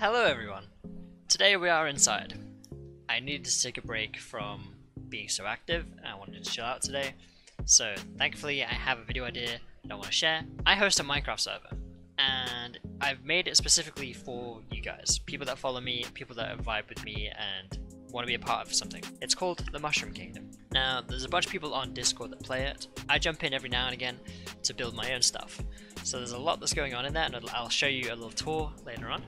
Hello everyone! Today we are inside. I needed to take a break from being so active and I wanted to chill out today, so thankfully I have a video idea that I want to share. I host a Minecraft server and I've made it specifically for you guys, people that follow me, people that vibe with me and want to be a part of something. It's called the Mushroom Kingdom. Now there's a bunch of people on Discord that play it. I jump in every now and again to build my own stuff, so there's a lot that's going on in there and I'll show you a little tour later on.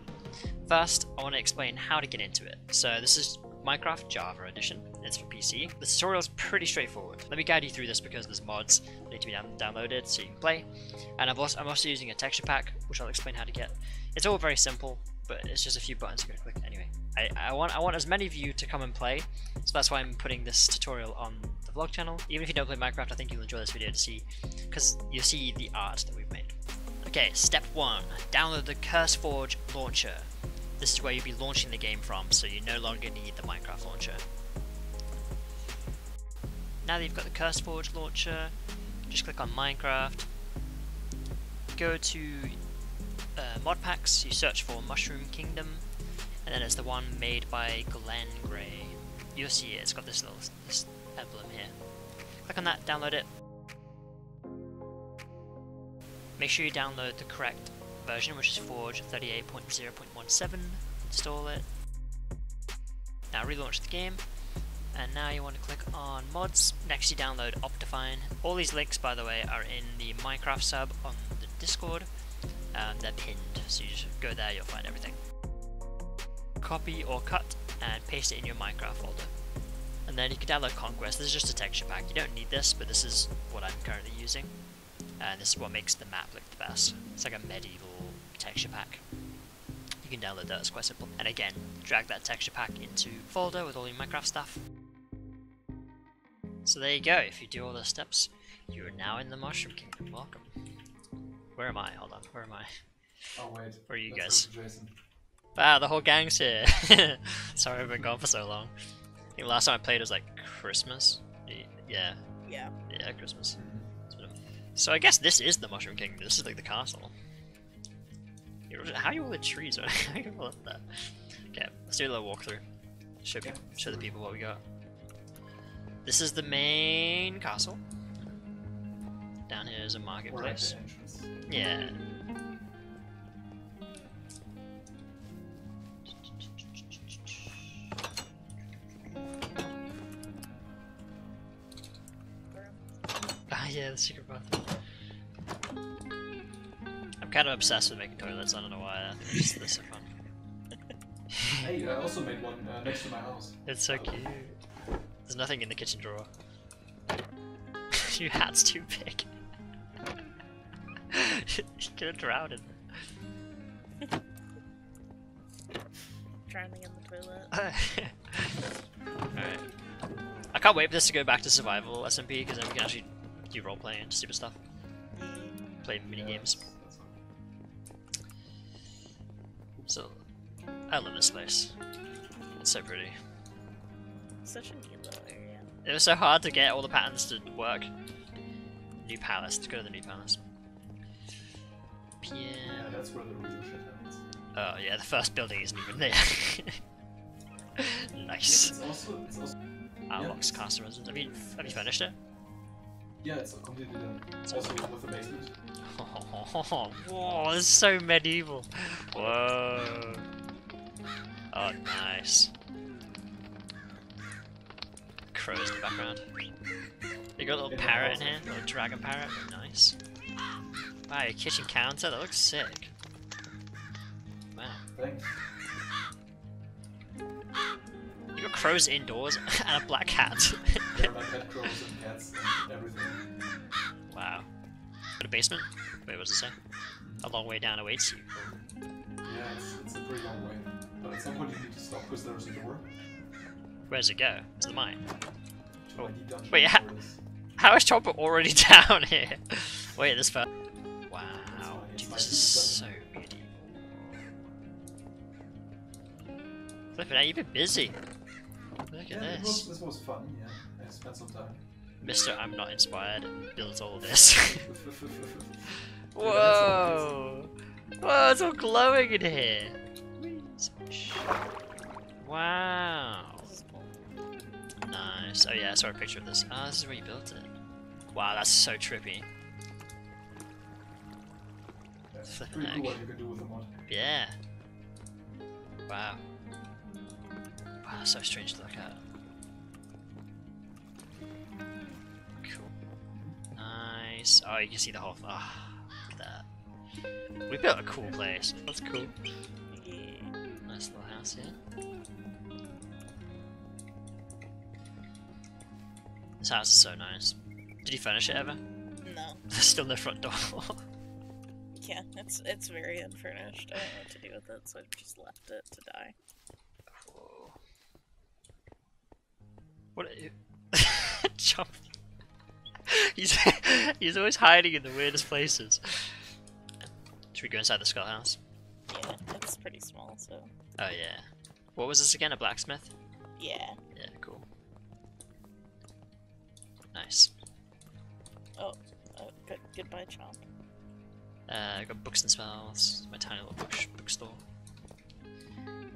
First, I want to explain how to get into it. So this is Minecraft Java Edition. It's for PC. The tutorial is pretty straightforward. Let me guide you through this because there's mods that need to be downloaded so you can play. And I'm also using a texture pack, which I'll explain how to get. It's all very simple, but it's just a few buttons you're gonna click. Anyway, I want as many of you to come and play, so that's why I'm putting this tutorial on the vlog channel. Even if you don't play Minecraft, I think you'll enjoy this video to see, because you'll see the art that we've made. Okay, step one, download the CurseForge launcher. This is where you'll be launching the game from, so you no longer need the Minecraft launcher. Now that you've got the CurseForge launcher, just click on Minecraft, go to mod packs, you search for Mushroom Kingdom, and then it's the one made by Glenn Gray. You'll see it, it's got this little emblem here. Click on that, download it. Make sure you download the correct version, which is Forge 38.0.17, install it. Now relaunch the game, and now you want to click on mods. Next you download OptiFine. All these links, by the way, are in the Minecraft sub on the Discord. They're pinned, so you just go there, you'll find everything. Copy or cut and paste it in your Minecraft folder. And then you can download Conquest. This is just a texture pack, you don't need this, but this is what I'm currently using. And this is what makes the map look the best. It's like a medieval texture pack. You can download that, it's quite simple. And again, drag that texture pack into folder with all your Minecraft stuff. So there you go, if you do all those steps, you are now in the Mushroom Kingdom. Welcome. Where am I? Hold on, where am I? Oh wait. Where are you guys? Wow, the whole gang's here. Sorry I've been gone for so long. I think last time I played was like Christmas. Yeah. Yeah. Yeah, Christmas. So I guess this is the Mushroom Kingdom. This is like the castle. How are you all the trees? How are you all up there? Okay, let's do a little walkthrough. Show the people what we got. This is the main castle. Down here is a marketplace. Yeah. Yeah, the secret bathroom. I'm kind of obsessed with making toilets, I don't know why, it's just so fun. Hey, I also made one next to my house. It's so cute. There's nothing in the kitchen drawer. Your hat's too big. You're gonna drown in there. Drowning in the toilet. Alright. I can't wait for this to go back to survival SMP, because then we can actually do roleplay and stupid stuff. Play mini games. So, I love this place. It's so pretty. Such a neat little area. It was so hard to get all the patterns to work. New palace. Let's go to the new palace. Yeah. That's where the real shit happens. Oh yeah, the first building isn't even there. Nice. It's also Arlock's castle residence. Have you furnished it? Yeah, it's completely done. It's also with the basement. Whoa, this is so medieval. Whoa. Oh, nice. Crows in the background. You got a little parrot in here, a little dragon parrot. Nice. Wow, your kitchen counter, that looks sick. Wow. Thanks. You got crows indoors and a black cat. Yeah, my cat crows and cats and everything. Wow. Got a basement? Wait, what does it say? A long way down awaits you. Yeah, it's a pretty long way. But at some point you need to stop because there's a door. Where does it go? To the mine. Oh. Wait, how is Chopper already down here? Wait, this far. Wow, dude, this is so beautiful. Flippin' out, you've been busy. Look at this. This was fun, yeah. I spent some time. Mr. I'm Not Inspired builds all this. Whoa! Whoa, it's all glowing in here. It's much. Wow. Nice. Oh yeah, I saw a picture of this. Ah, oh, this is where you built it. Wow, that's so trippy. That's pretty cool what you can do with a mod. Yeah. Wow. Wow, that's so strange to look at. Cool. Nice. Oh, you can see the whole. Oh, look at that. We built a cool place. That's cool. Nice little house here. This house is so nice. Did you furnish it ever? No. There's still no front door. Yeah, it's very unfurnished. I don't know what to do with it, so I just left it to die. Whoa. What are you? Jump. He's always hiding in the weirdest places. Should we go inside the skull house? Yeah, it's pretty small, so. Oh yeah. What was this again? A blacksmith? Yeah. Yeah, cool. Nice. Oh, goodbye, Chomp. I got books and spells. My tiny little bookstore.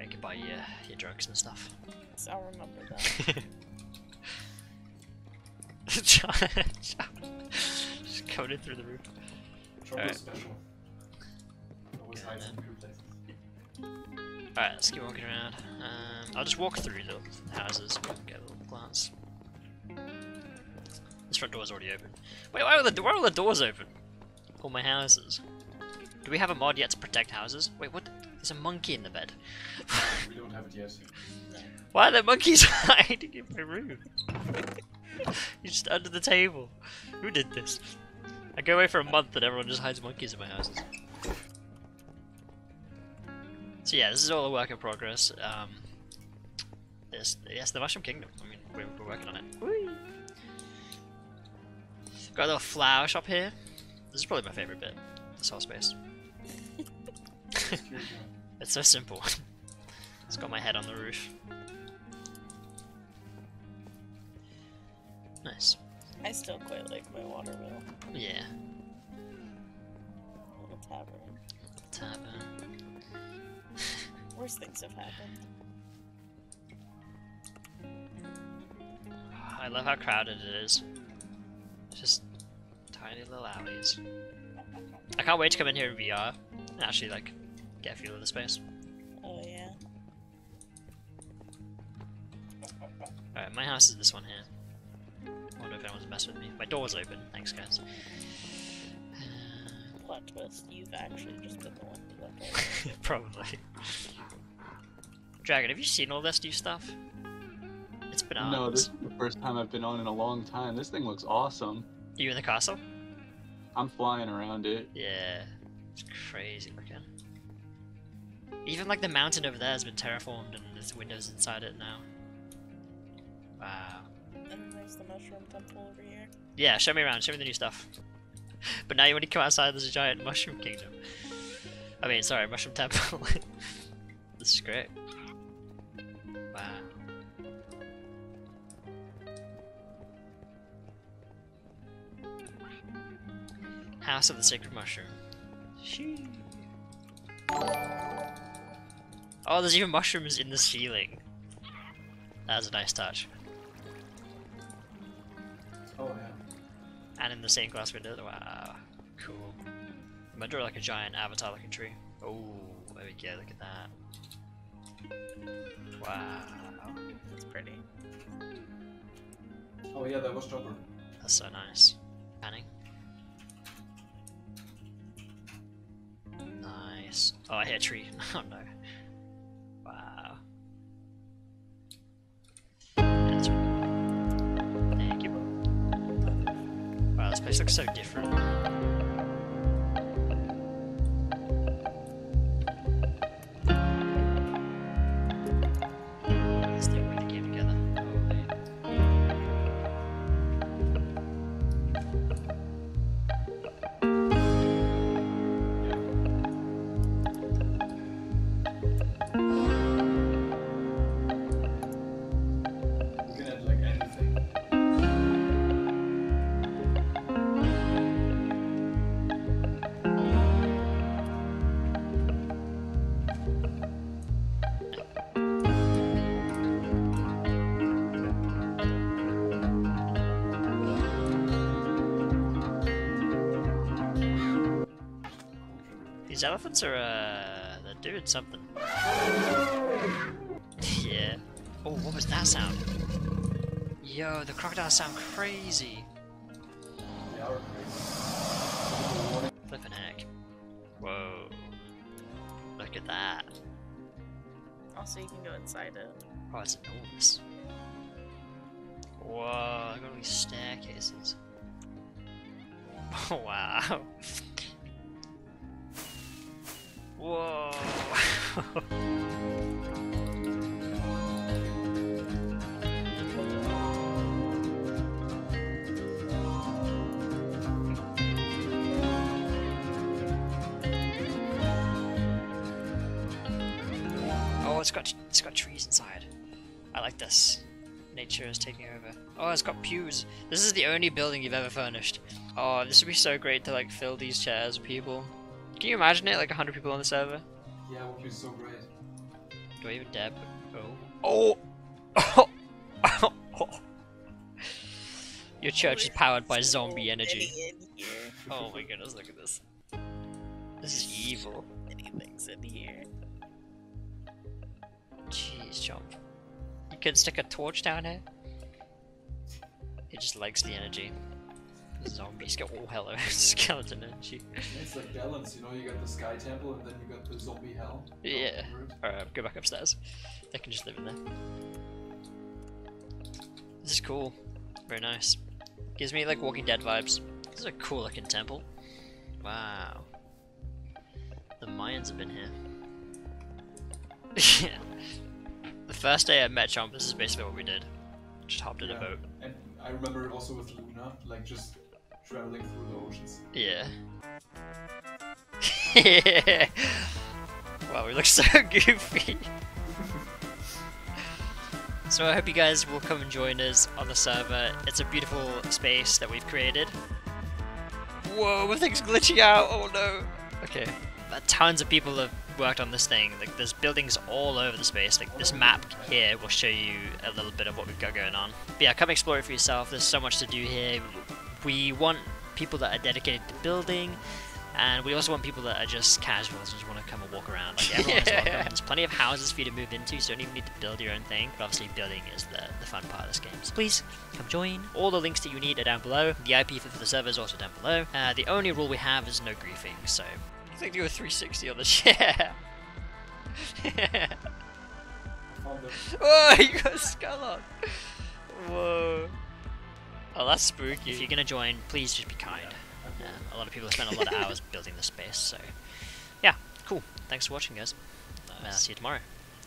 I can buy your drugs and stuff. So I'll remember that. Just coming in through the roof. Alright, let's keep walking around. I'll just walk through the houses and get a little glance. This front door's already open. Wait, why are all the doors open? All my houses. Do we have a mod yet to protect houses? Wait, what? There's a monkey in the bed. We don't have it yet. Why are there monkeys hiding in my room? You're just under the table. Who did this? I go away for a month and everyone just hides monkeys in my houses. So yeah, this is all a work in progress. Yes, the Mushroom Kingdom. I mean, we're working on it. Whee! Got a little flower shop here. This is probably my favorite bit. This whole space. It's so simple. It's got my head on the roof. Nice. I still quite like my water wheel. Yeah. A little tavern. Worse things have happened. I love how crowded it is. Just tiny little alleys. I can't wait to come in here in VR and actually like get a feel of the space. Oh yeah. Alright, my house is this one here. I wonder if anyone's messed with me. My door's open, thanks guys. Plot twist, you've actually just been the one to look at. Probably. Dragon, have you seen all this new stuff? It's bananas. No, this is the first time I've been on in a long time. This thing looks awesome. Are you in the castle? I'm flying around it. Yeah, it's crazy looking. Even like the mountain over there has been terraformed and there's windows inside it now. Wow. And there's the mushroom temple over here. Yeah, show me around, show me the new stuff. But now when you come outside there's a giant mushroom kingdom. I mean, sorry, mushroom temple. This is great. Wow. House of the Sacred Mushroom. Sheesh. Oh, there's even mushrooms in the ceiling. That was a nice touch. Oh yeah. And in the stained glass window. Wow, cool. I'm gonna draw like a giant avatar-looking tree. Oh, there we go. Look at that. Wow, that's pretty. Oh yeah, that was chopper. That's so nice. Panning. Oh, I hear a tree. Oh no. Wow. That's right. Thank you. Wow, this place looks so different. Let's do it again together. These elephants are, they're doing something. Yeah. Oh, what was that sound? Yo, the crocodiles sound crazy. Yeah, we're crazy. Flippin' heck. Whoa. Look at that. Also, you can go inside it. Oh, it's enormous. Whoa, look at all these staircases. Oh, wow. Whoa. Oh, it's got trees inside. I like this. Nature is taking over. Oh, it's got pews. This is the only building you've ever furnished. Oh, this would be so great to like fill these chairs with people. Can you imagine it? Like 100 people on the server? Yeah, it would be so great. Do I even dab? Oh! Oh! Oh! Your church is powered by zombie energy. Oh my goodness, look at this. This is evil. Anything's in here. Jeez, jump. You could stick a torch down here. It just likes the energy. Zombies get all hell over skeleton energy. It's like balance, you know, you got the sky temple and then you got the zombie hell. Yeah. Alright, go back upstairs. They can just live in there. This is cool. Very nice. Gives me like Walking Dead vibes. This is a cool looking temple. Wow. The Mayans have been here. Yeah. The first day I met Chomp, this is basically what we did. Just hopped in a boat. And I remember also with Luna, like just traveling through the oceans. Yeah. Yeah. Wow, we look so goofy. So I hope you guys will come and join us on the server. It's a beautiful space that we've created. Whoa, everything's glitching out. Oh no. Okay. Tons of people have worked on this thing. Like, there's buildings all over the space. Like, this map here will show you a little bit of what we've got going on. But yeah, come explore it for yourself. There's so much to do here. We want people that are dedicated to building, and we also want people that are just casuals and just want to come and walk around. Like, everyone's welcome. There's plenty of houses for you to move into, so you don't even need to build your own thing. But obviously, building is the fun part of this game. So please come join. All the links that you need are down below. The IP for the server is also down below. The only rule we have is no griefing, so... I think you do a 360 on the chair. Oh, you got a skull on. Whoa. Oh, that's spooky. If you're going to join, please just be kind. Yeah, a lot of people spend a lot of hours building this space, so... Yeah, cool. Thanks for watching, guys. See you tomorrow.